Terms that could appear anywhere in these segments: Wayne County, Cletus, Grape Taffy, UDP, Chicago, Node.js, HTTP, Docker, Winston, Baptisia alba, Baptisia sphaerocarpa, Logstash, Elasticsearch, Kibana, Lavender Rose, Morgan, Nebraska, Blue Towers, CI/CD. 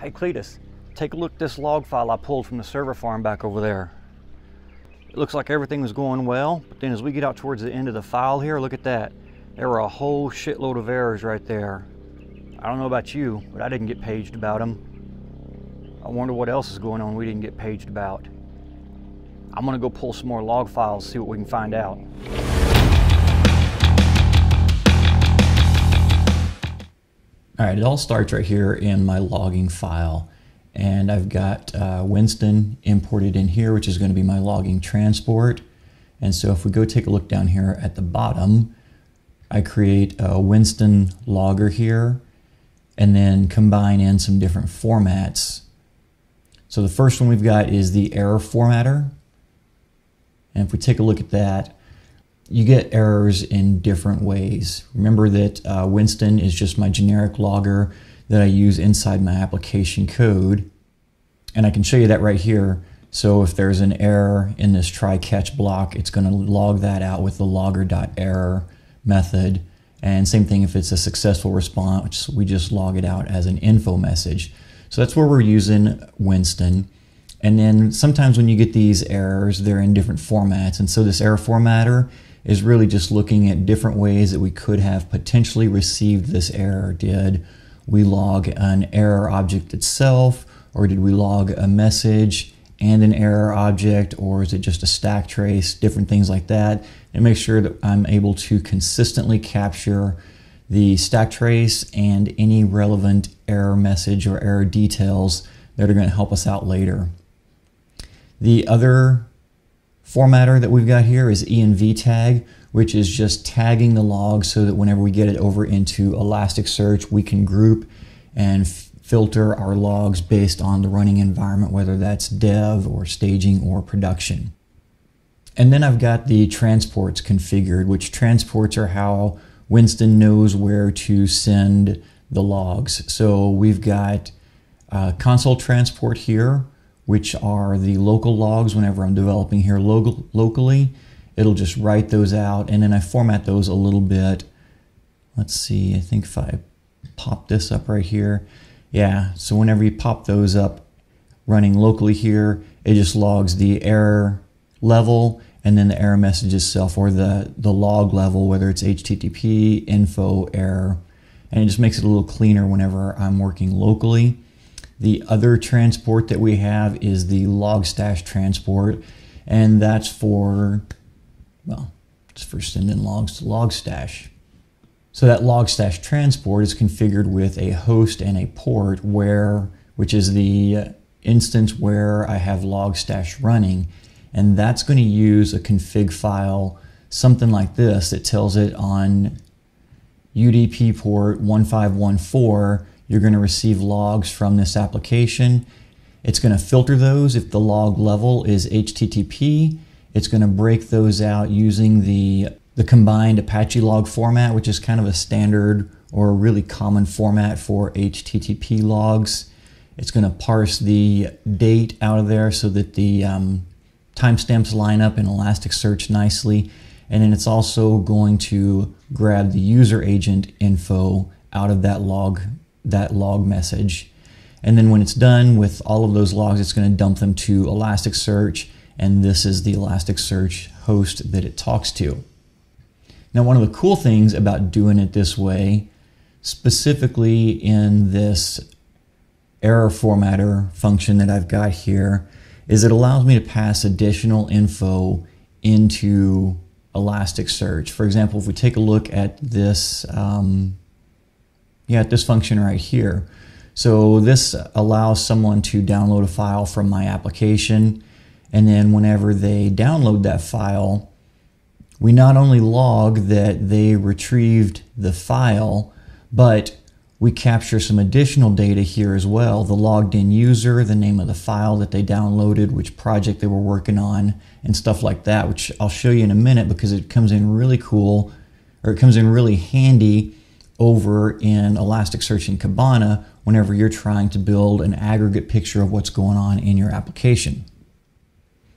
Hey Cletus, take a look at this log file I pulled from the server farm back over there. It looks like everything was going well, but then as we get out towards the end of the file here, look at that. There were a whole shitload of errors right there. I don't know about you, but I didn't get paged about them. I wonder what else is going on we didn't get paged about. I'm gonna go pull some more log files, see what we can find out. All right, it all starts right here in my logging file. And I've got Winston imported in here, which is gonna be my logging transport. And so if we go take a look down here at the bottom, I create a Winston logger here and then combine in some different formats. So the first one we've got is the error formatter. And if we take a look at that, you get errors in different ways. Remember that Winston is just my generic logger that I use inside my application code. And I can show you that right here. So if there's an error in this try-catch block, it's going to log that out with the logger.error method. And same thing if it's a successful response, we just log it out as an info message. So that's where we're using Winston. And then sometimes when you get these errors, they're in different formats. And so this error formatter is really just looking at different ways that we could have potentially received this error. Did we log an error object itself, or did we log a message and an error object, or is it just a stack trace, different things like that, and make sure that I'm able to consistently capture the stack trace and any relevant error message or error details that are going to help us out later. The other formatter that we've got here is env tag, which is just tagging the log so that whenever we get it over into Elasticsearch, we can group and filter our logs based on the running environment, whether that's dev or staging or production. And then I've got the transports configured, which transports are how Winston knows where to send the logs. So we've got console transport here, which are the local logs. Whenever I'm developing here locally, it'll just write those out, and then I format those a little bit. Let's see, I think if I pop this up right here, yeah, so whenever you pop those up running locally here, it just logs the error level and then the error message itself, or the log level, whether it's HTTP, info, error, and it just makes it a little cleaner whenever I'm working locally. The other transport that we have is the Logstash transport, and that's for, well, it's for sending logs to Logstash. So that Logstash transport is configured with a host and a port, which is the instance where I have Logstash running, and that's going to use a config file, something like this, that tells it on UDP port 1514, you're going to receive logs from this application. It's going to filter those. If the log level is HTTP, it's going to break those out using the combined Apache log format, which is kind of a standard or a really common format for HTTP logs. It's going to parse the date out of there so that the timestamps line up in Elasticsearch nicely. And then it's also going to grab the user agent info out of that log message. And then when it's done with all of those logs, it's going to dump them to Elasticsearch, and this is the Elasticsearch host that it talks to. Now, one of the cool things about doing it this way, specifically in this error formatter function that I've got here, is it allows me to pass additional info into Elasticsearch. For example, if we take a look at this this function right here. So this allows someone to download a file from my application, and then whenever they download that file, we not only log that they retrieved the file, but we capture some additional data here as well. The logged in user, the name of the file that they downloaded, which project they were working on, and stuff like that, which I'll show you in a minute because it comes in really cool, or it comes in really handy over in Elasticsearch and Kibana whenever you're trying to build an aggregate picture of what's going on in your application.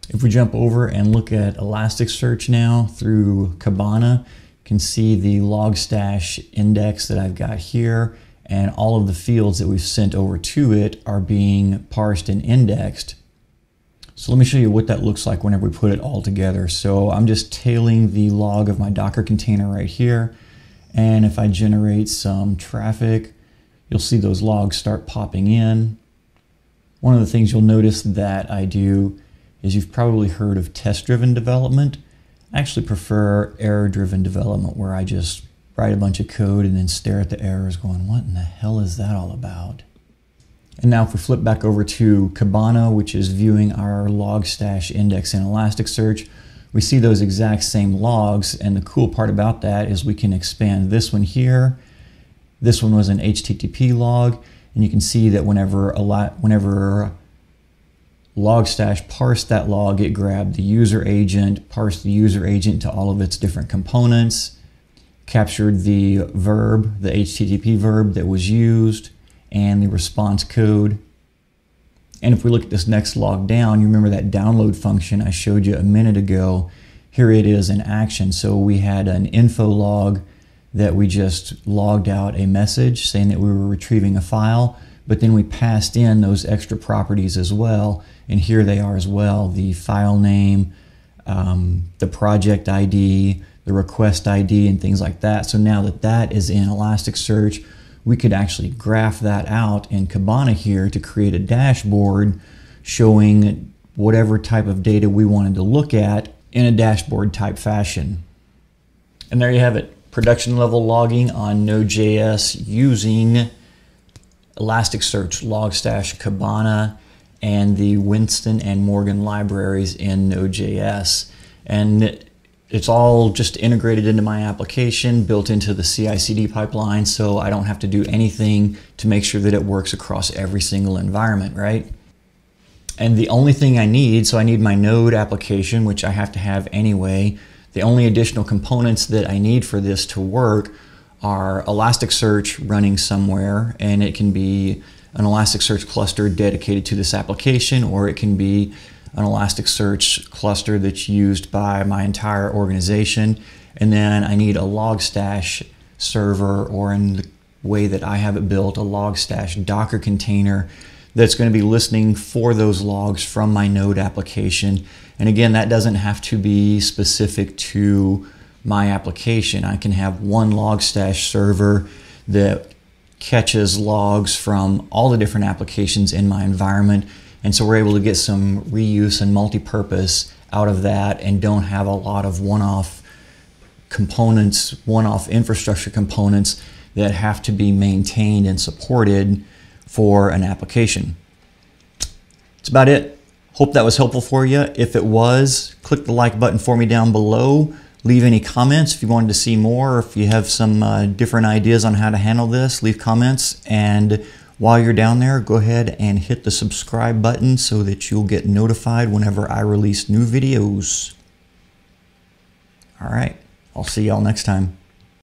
If we jump over and look at Elasticsearch now through Kibana, you can see the Logstash index that I've got here, and all of the fields that we've sent over to it are being parsed and indexed. So let me show you what that looks like whenever we put it all together. So I'm just tailing the log of my Docker container right here. And if I generate some traffic, you'll see those logs start popping in. One of the things you'll notice that I do is you've probably heard of test-driven development. I actually prefer error-driven development, where I just write a bunch of code and then stare at the errors going, what in the hell is that all about? And now if we flip back over to Kibana, which is viewing our Logstash index in Elasticsearch, we see those exact same logs. And the cool part about that is we can expand this one here. This one was an HTTP log. And you can see that whenever Logstash parsed that log, it grabbed the user agent, parsed the user agent to all of its different components, captured the verb, the HTTP verb that was used, and the response code. And if we look at this next log down, you remember that download function I showed you a minute ago. Here it is in action. So we had an info log that we just logged out a message saying that we were retrieving a file, but then we passed in those extra properties as well. And here they are as well, the file name, the project ID, the request ID, and things like that. So now that that is in Elasticsearch, we could actually graph that out in Kibana here to create a dashboard showing whatever type of data we wanted to look at in a dashboard type fashion. And there you have it, production level logging on Node.js using Elasticsearch, Logstash, Kibana, and the Winston and Morgan libraries in Node.js. And it's all just integrated into my application, built into the CI/CD pipeline, so I don't have to do anything to make sure that it works across every single environment, right? And the only thing I need, so I need my Node application, which I have to have anyway. The only additional components that I need for this to work are Elasticsearch running somewhere, and it can be an Elasticsearch cluster dedicated to this application, or it can be an Elasticsearch cluster that's used by my entire organization. And then I need a Logstash server, or in the way that I have it built, a Logstash Docker container that's going to be listening for those logs from my Node application. And again, that doesn't have to be specific to my application. I can have one Logstash server that catches logs from all the different applications in my environment. And so we're able to get some reuse and multi-purpose out of that, and don't have a lot of one-off components, one-off infrastructure components that have to be maintained and supported for an application. That's about it. Hope that was helpful for you. If it was, click the like button for me down below. Leave any comments if you wanted to see more, or if you have some different ideas on how to handle this, leave comments. And while you're down there, go ahead and hit the subscribe button so that you'll get notified whenever I release new videos. All right, I'll see y'all next time.